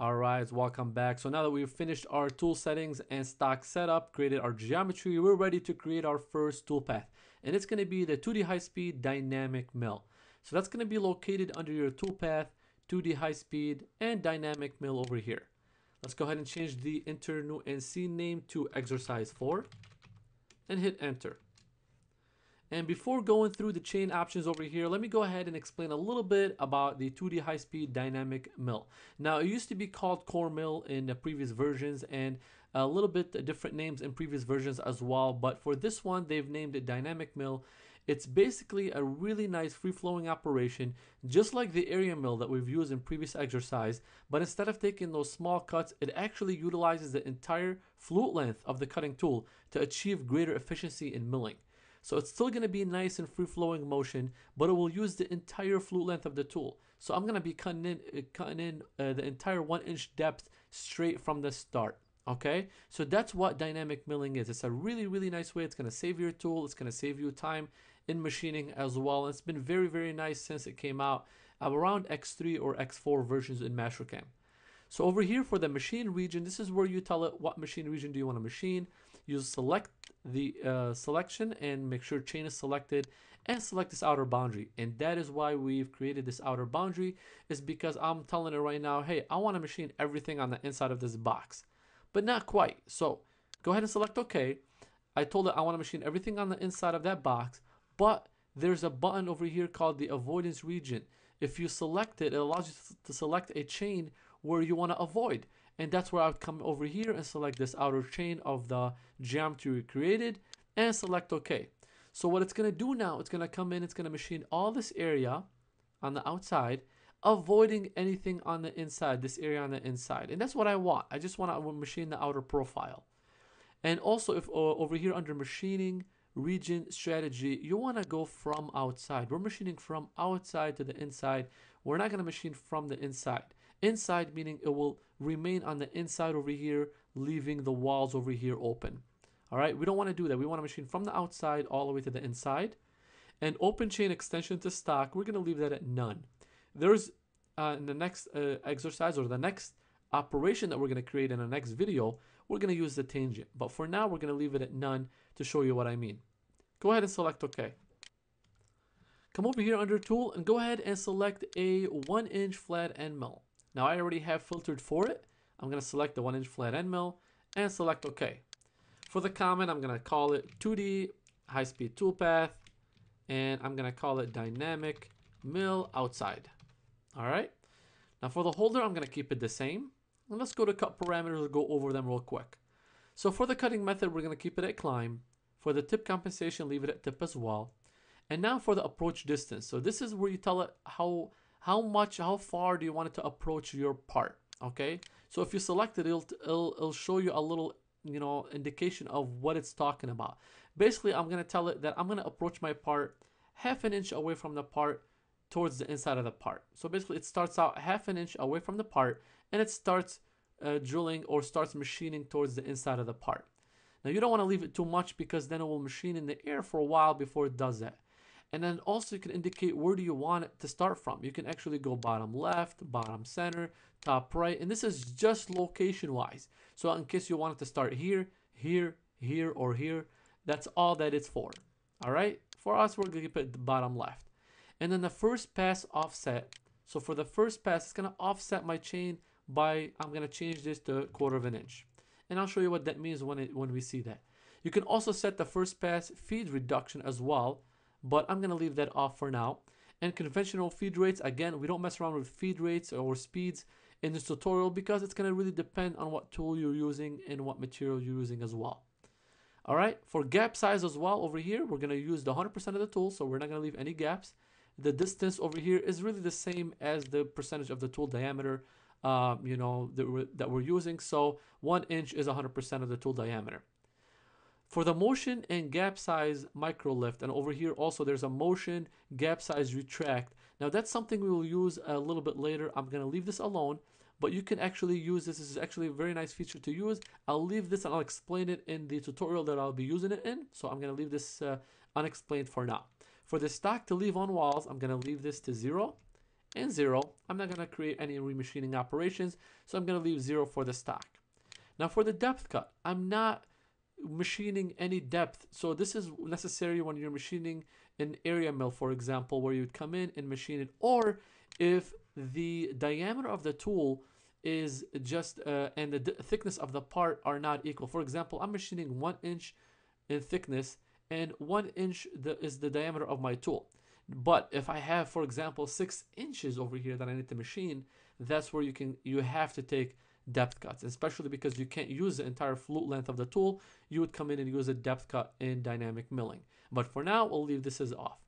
All right, welcome back. So now that we've finished our tool settings and stock setup, created our geometry, we're ready to create our first toolpath. And it's gonna be the 2D high speed dynamic mill. So that's gonna be located under your toolpath, 2D high speed and dynamic mill over here. Let's go ahead and change the enter new NC name to exercise 4 and hit enter. And before going through the chain options over here, let me go ahead and explain a little bit about the 2D high-speed dynamic mill. Now, it used to be called core mill in the previous versions and a little bit different names in previous versions as well. But for this one, they've named it dynamic mill. It's basically a really nice free-flowing operation, just like the area mill that we've used in previous exercise. But instead of taking those small cuts, it actually utilizes the entire flute length of the cutting tool to achieve greater efficiency in milling. So it's still going to be nice and free-flowing motion, but it will use the entire flute length of the tool. So I'm going to be cutting in the entire 1-inch depth straight from the start. Okay, so that's what dynamic milling is. It's a really, really nice way. It's going to save your tool. It's going to save you time in machining as well. It's been very, very nice since it came out around X3 or X4 versions in Mastercam. So over here for the machine region, this is where you tell it what machine region do you want to machine. You select the selection and make sure chain is selected and select this outer boundary. And that is why we've created this outer boundary, is because I'm telling it right now, hey, I want to machine everything on the inside of this box, but not quite. So go ahead and select OK. I told it I want to machine everything on the inside of that box, but there's a button over here called the avoidance region. If you select it, it allows you to select a chain where you want to avoid, and that's where I would come over here and select this outer chain of the geometry we created and select OK. So what it's going to do now, it's going to come in, it's going to machine all this area on the outside, avoiding anything on the inside, this area on the inside. And that's what I want. I just want to machine the outer profile. And also, if over here under machining region strategy, you want to go from outside. We're machining from outside to the inside. We're not going to machine from the inside. Inside meaning it will remain on the inside over here, leaving the walls over here open. All right, we don't want to do that. We want to machine from the outside all the way to the inside. And open chain extension to stock, we're going to leave that at none. There's in the next exercise or the next operation that we're going to create in the next video, we're going to use the tangent, but for now we're going to leave it at none to show you what I mean. Go ahead and select OK. Come over here under tool and go ahead and select a 1-inch flat end mill. Now I already have filtered for it. I'm going to select the 1-inch flat end mill and select OK. For the comment, I'm going to call it 2D high speed toolpath, and I'm going to call it dynamic mill outside. All right. Now for the holder, I'm going to keep it the same. And let's go to cut parameters and go over them real quick. So for the cutting method, we're going to keep it at climb. For the tip compensation, leave it at tip as well. And now for the approach distance. So this is where you tell it how far do you want it to approach your part. Okay. So if you select it, it'll show you a little, you know, indication of what it's talking about. Basically, I'm going to tell it that I'm going to approach my part 1/2 inch away from the part towards the inside of the part. So basically it starts out 1/2 inch away from the part and it starts drilling or starts machining towards the inside of the part. Now you don't want to leave it too much because then it will machine in the air for a while before it does that. And then also you can indicate where do you want it to start from. You can actually go bottom left, bottom center, top right, and this is just location wise. So in case you want it to start here, here, here, or here, that's all that it's for. All right, for us we're going to put the bottom left. And then the first pass offset. So for the first pass, it's going to offset my chain by, I'm going to change this to 1/4 inch. And I'll show you what that means when we see that. You can also set the first pass feed reduction as well, but I'm going to leave that off for now. And conventional feed rates, again, we don't mess around with feed rates or speeds in this tutorial because it's going to really depend on what tool you're using and what material you're using as well. All right, for gap size as well over here, we're going to use the 100% of the tool, so we're not going to leave any gaps. The distance over here is really the same as the percentage of the tool diameter, you know, that we're using. So 1 inch is 100% of the tool diameter. For the motion and gap size micro lift, and over here also there's a motion gap size retract. Now that's something we will use a little bit later. I'm going to leave this alone, but you can actually use this. This is actually a very nice feature to use. I'll leave this and I'll explain it in the tutorial that I'll be using it in. So I'm going to leave this unexplained for now. For the stock to leave on walls, I'm going to leave this to 0. and 0. I'm not going to create any remachining operations, so I'm going to leave 0 for the stock. Now for the depth cut, I'm not machining any depth, so this is necessary when you're machining an area mill, for example, where you'd come in and machine it, or if the diameter of the tool is just and the thickness of the part are not equal. For example, I'm machining 1 inch in thickness and 1 inch is the diameter of my tool. But if I have, for example, 6 inches over here that I need to machine, that's where you have to take depth cuts, especially because you can't use the entire flute length of the tool. You would come in and use a depth cut in dynamic milling. But for now, we'll leave this as off.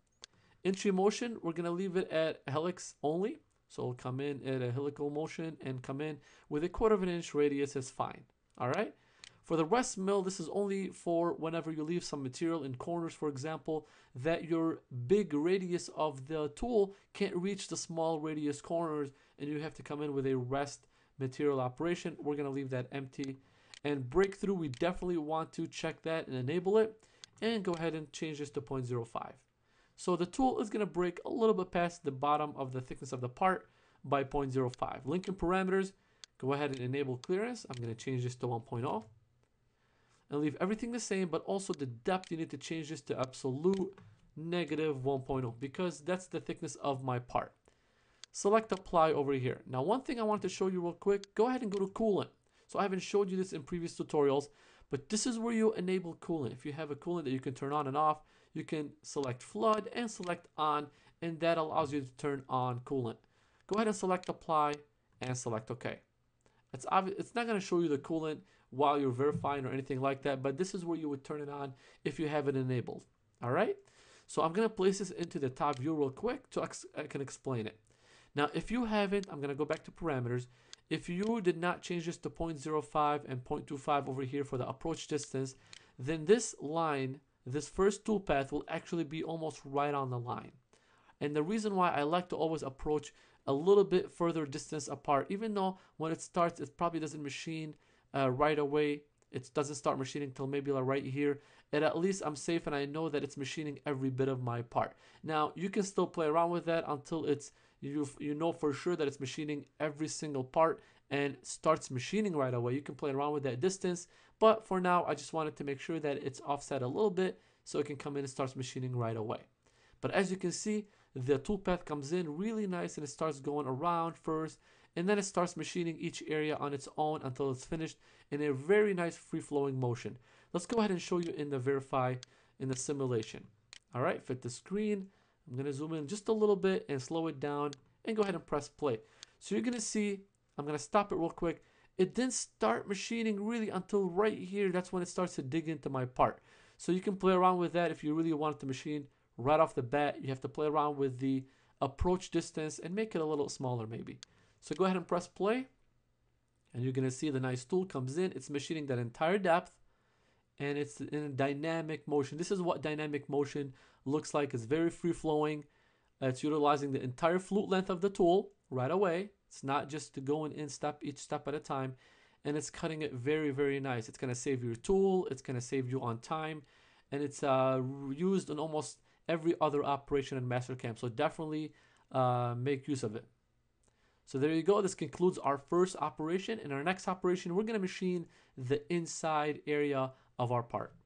Entry motion, we're going to leave it at helix only. So we'll come in at a helical motion and come in with 1/4 of an inch radius is fine. All right. For the rest mill, this is only for whenever you leave some material in corners, for example, that your big radius of the tool can't reach the small radius corners and you have to come in with a rest material operation. We're going to leave that empty. And breakthrough, we definitely want to check that and enable it, and go ahead and change this to 0.05. So the tool is going to break a little bit past the bottom of the thickness of the part by 0.05. Linking parameters, go ahead and enable clearance. I'm going to change this to 1.0 and leave everything the same, but also the depth, you need to change this to absolute -1.0 because that's the thickness of my part. Select apply over here. Now, one thing I wanted to show you real quick, go ahead and go to coolant. So I haven't showed you this in previous tutorials, but this is where you enable coolant. If you have a coolant that you can turn on and off, you can select flood and select on, and that allows you to turn on coolant. Go ahead and select apply and select OK. It's obvious, it's not going to show you the coolant while you're verifying or anything like that, but this is where you would turn it on if you have it enabled. All right. So I'm going to place this into the top view real quick so I can explain it. Now, if you haven't, I'm going to go back to parameters. If you did not change this to 0.05 and 0.25 over here for the approach distance, then this line, this first tool path will actually be almost right on the line. And the reason why I like to always approach a little bit further distance apart, even though when it starts, it probably doesn't machine right away. It doesn't start machining till maybe like right here. And at least I'm safe and I know that it's machining every bit of my part. Now, you can still play around with that until it's you know for sure that it's machining every single part and starts machining right away. You can play around with that distance, but for now I just wanted to make sure that it's offset a little bit so it can come in and starts machining right away. But as you can see, the toolpath comes in really nice and it starts going around first, and then it starts machining each area on its own until it's finished in a very nice free-flowing motion. Let's go ahead and show you in the verify in the simulation. All right, fit the screen. I'm going to zoom in just a little bit and slow it down and go ahead and press play. So you're going to see, I'm going to stop it real quick. It didn't start machining really until right here. That's when it starts to dig into my part. So you can play around with that if you really want to machine right off the bat. You have to play around with the approach distance and make it a little smaller maybe. So go ahead and press play. And you're going to see the nice tool comes in. It's machining that entire depth. And it's in a dynamic motion. This is what dynamic motion looks like. It's very free-flowing. It's utilizing the entire flute length of the tool right away. It's not just to go in step, each step at a time. And it's cutting it very, very nice. It's going to save your tool. It's going to save you on time. And it's used in almost every other operation in Mastercam. So definitely make use of it. So there you go. This concludes our first operation. In our next operation, we're going to machine the inside area of our part.